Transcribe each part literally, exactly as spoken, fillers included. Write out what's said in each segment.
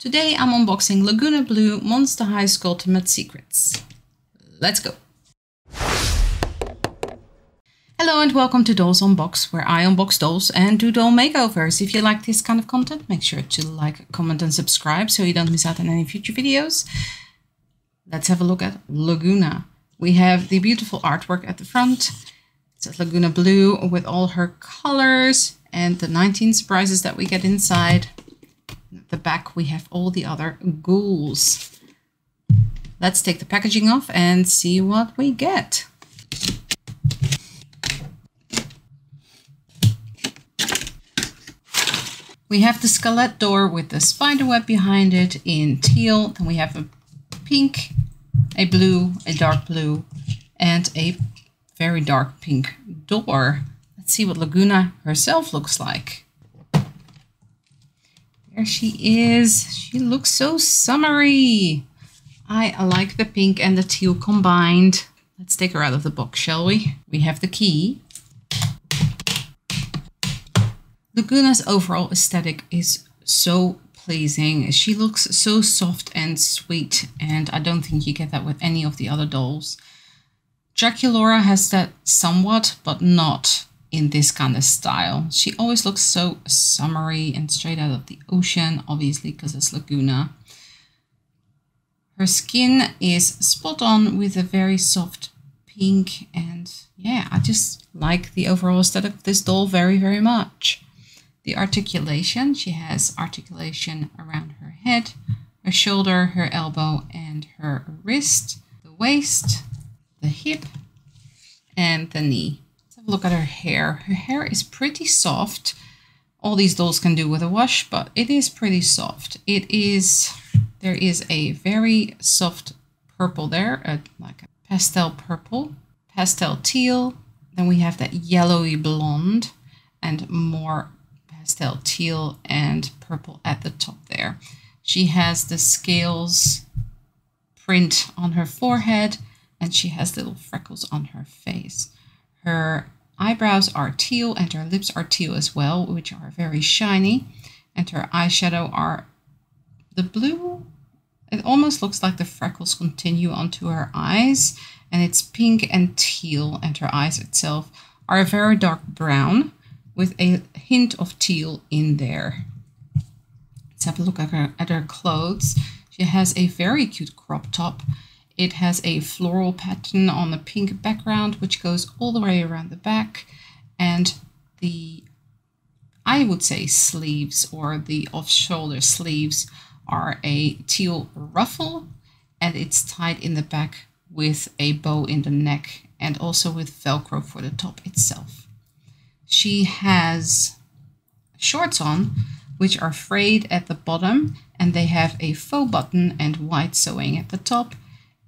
Today I'm unboxing Lagoona Blue Monster High Skulltimate Secrets. Let's go! Hello and welcome to Dolls Unbox, where I unbox dolls and do doll makeovers. If you like this kind of content, make sure to like, comment and subscribe so you don't miss out on any future videos. Let's have a look at Lagoona. We have the beautiful artwork at the front. It says Lagoona Blue with all her colors and the nineteen surprises that we get inside. At the back we have all the other ghouls. Let's take the packaging off and see what we get. We have the skelet door with the spider web behind it in teal. Then we have a pink, a blue, a dark blue and a very dark pink door. Let's see what Lagoona herself looks like. There she is. She looks so summery. I like the pink and the teal combined. Let's take her out of the box, shall we? We have the key. Lagoona's overall aesthetic is so pleasing. She looks so soft and sweet, and I don't think you get that with any of the other dolls. Jaculora has that somewhat, but not in this kind of style. She always looks so summery and straight out of the ocean, obviously, because it's Lagoona. Her skin is spot on with a very soft pink, and yeah, I just like the overall aesthetic of this doll very, very much. The articulation, she has articulation around her head, her shoulder, her elbow, and her wrist, the waist, the hip, and the knee. Look at her hair. Her hair is pretty soft. All these dolls can do with a wash, but it is pretty soft. It is, there is a very soft purple there, a, like a pastel purple, pastel teal. Then we have that yellowy blonde and more pastel teal and purple at the top there. She has the scales print on her forehead and she has little freckles on her face. Her eyebrows are teal and her lips are teal as well, which are very shiny. And her eyeshadow are the blue. It almost looks like the freckles continue onto her eyes. And it's pink and teal, and her eyes itself are a very dark brown with a hint of teal in there. Let's have a look at her, at her clothes. She has a very cute crop top. It has a floral pattern on the pink background, which goes all the way around the back. And the, I would say, sleeves or the off-shoulder sleeves are a teal ruffle. And it's tied in the back with a bow in the neck and also with Velcro for the top itself. She has shorts on, which are frayed at the bottom. And they have a faux button and white sewing at the top.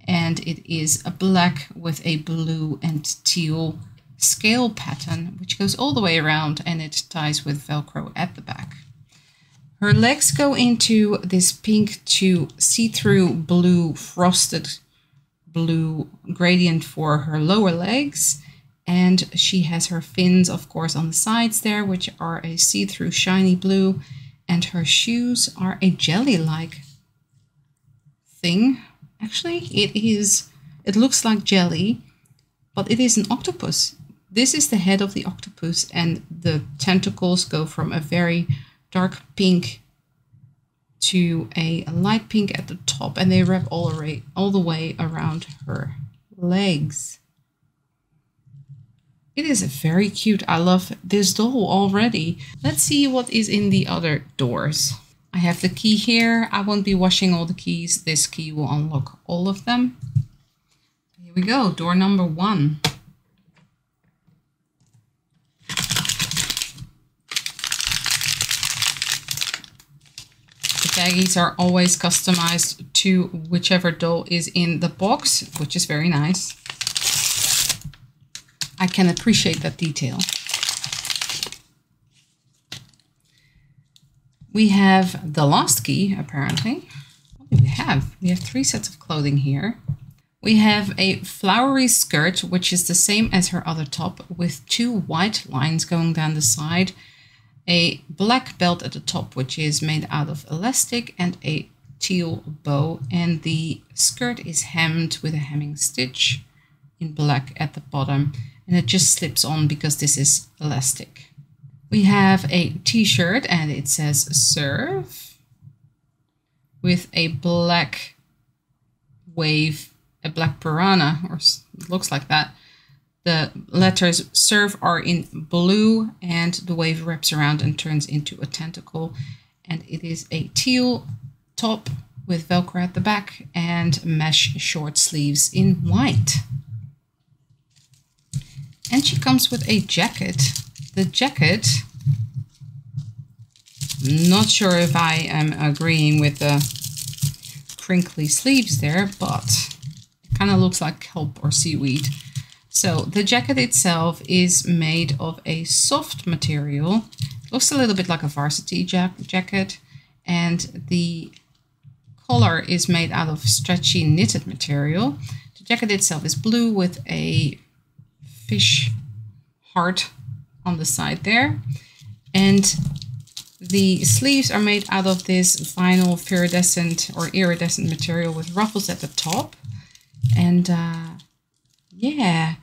And it is a black with a blue and teal scale pattern, which goes all the way around and it ties with Velcro at the back. Her legs go into this pink to see-through blue, frosted blue gradient for her lower legs. And she has her fins, of course, on the sides there, which are a see-through shiny blue. And her shoes are a jelly-like thing. Actually, it is, it looks like jelly, but it is an octopus. This is the head of the octopus, and the tentacles go from a very dark pink to a light pink at the top, and they wrap all, array, all the way around her legs. It is a very cute. I love this doll already. Let's see what is in the other doors. I have the key here. I won't be washing all the keys. This key will unlock all of them. Here we go, door number one. The baggies are always customized to whichever doll is in the box, which is very nice. I can appreciate that detail. We have the last key, apparently. What do we have? We have three sets of clothing here. We have a flowery skirt, which is the same as her other top, with two white lines going down the side. a black belt at the top, which is made out of elastic and a teal bow, and the skirt is hemmed with a hemming stitch in black at the bottom, and it just slips on because this is elastic. We have a t-shirt and it says serve with a black wave, a black piranha, or it looks like that. The letters serve are in blue and the wave wraps around and turns into a tentacle, and it is a teal top with Velcro at the back and mesh short sleeves in white. And she comes with a jacket. The jacket, not sure if I am agreeing with the crinkly sleeves there, but it kind of looks like kelp or seaweed. So the jacket itself is made of a soft material. It looks a little bit like a varsity ja- jacket, and the collar is made out of stretchy knitted material. The jacket itself is blue with a fish heart on the side there, and the sleeves are made out of this vinyl iridescent or iridescent material with ruffles at the top. And uh, yeah,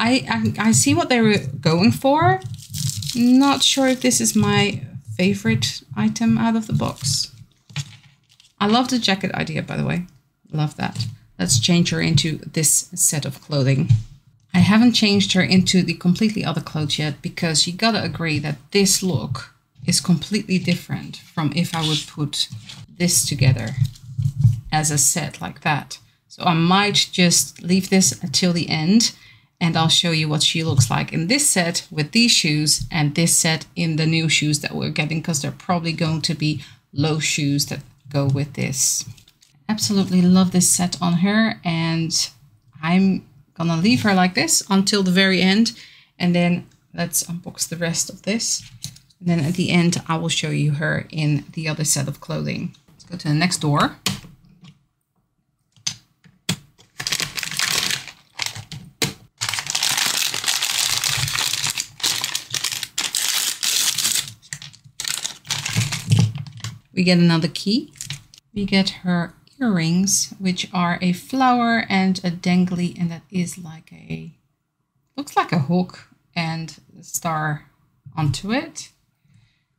I, I I see what they were going for. Not sure if this is my favorite item out of the box. I love the jacket idea, by the way. Love that. Let's change her into this set of clothing. I haven't changed her into the completely other clothes yet, because you gotta agree that this look is completely different from if I would put this together as a set like that. So I might just leave this until the end, and I'll show you what she looks like in this set with these shoes, and this set in the new shoes that we're getting, because they're probably going to be low shoes that go with this. Absolutely love this set on her, and I'm gonna leave her like this until the very end, and then let's unbox the rest of this, and then at the end I will show you her in the other set of clothing. Let's go to the next door. We get another key. We get her earrings, which are a flower and a dangly, and that is like a, looks like a hook and a star onto it.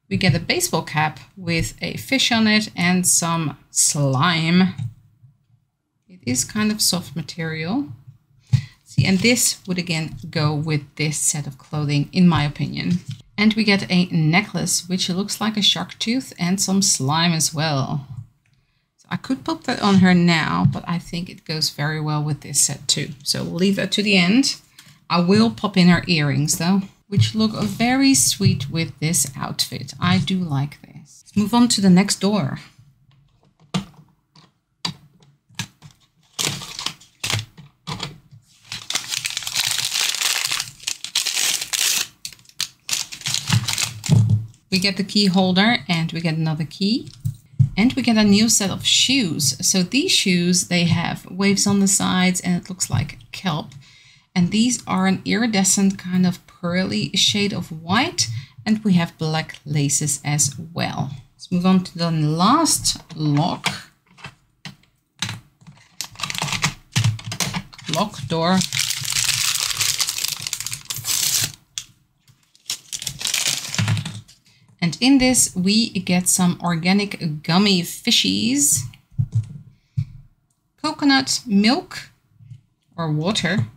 We get a baseball cap with a fish on it and some slime. It is kind of soft material. See, and this would again go with this set of clothing, in my opinion. And we get a necklace, which looks like a shark tooth and some slime as well. I could pop that on her now, but I think it goes very well with this set too. So we'll leave that to the end. I will pop in her earrings though, which look very sweet with this outfit. I do like this. Let's move on to the next door. We get the key holder and we get another key. And we get a new set of shoes. So these shoes, they have waves on the sides and it looks like kelp. And these are an iridescent kind of pearly shade of white. And we have black laces as well. Let's move on to the last lock. Lock door. And in this, we get some organic gummy fishies, coconut milk or water,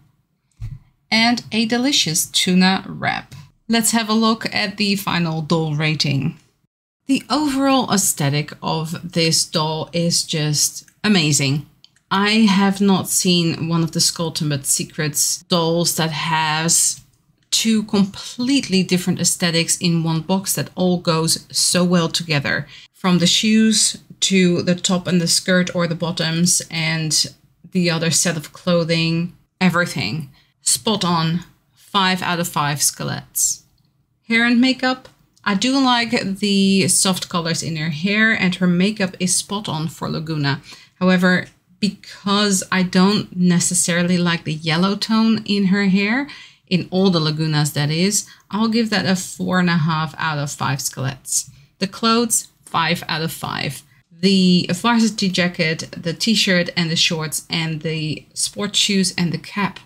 and a delicious tuna wrap. Let's have a look at the final doll rating. The overall aesthetic of this doll is just amazing. I have not seen one of the Skulltimate Secrets dolls that has two completely different aesthetics in one box that all goes so well together. From the shoes to the top and the skirt or the bottoms and the other set of clothing, everything. Spot on, five out of five Skullets. Hair and makeup. I do like the soft colors in her hair, and her makeup is spot on for Lagoona. However, because I don't necessarily like the yellow tone in her hair, in all the Lagoonas that is, I'll give that a four and a half out of five skelets. The clothes, five out of five. The varsity jacket, the t-shirt and the shorts and the sports shoes and the cap,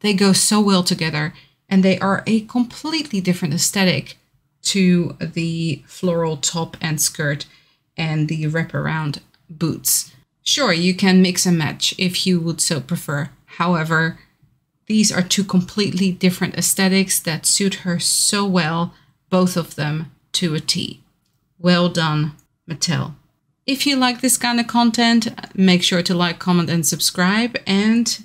they go so well together and they are a completely different aesthetic to the floral top and skirt and the wraparound boots. Sure, you can mix and match if you would so prefer. However, these are two completely different aesthetics that suit her so well, both of them to a T. Well done, Mattel. If you like this kind of content, make sure to like, comment and subscribe. And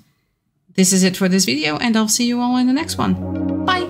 this is it for this video, and I'll see you all in the next one. Bye!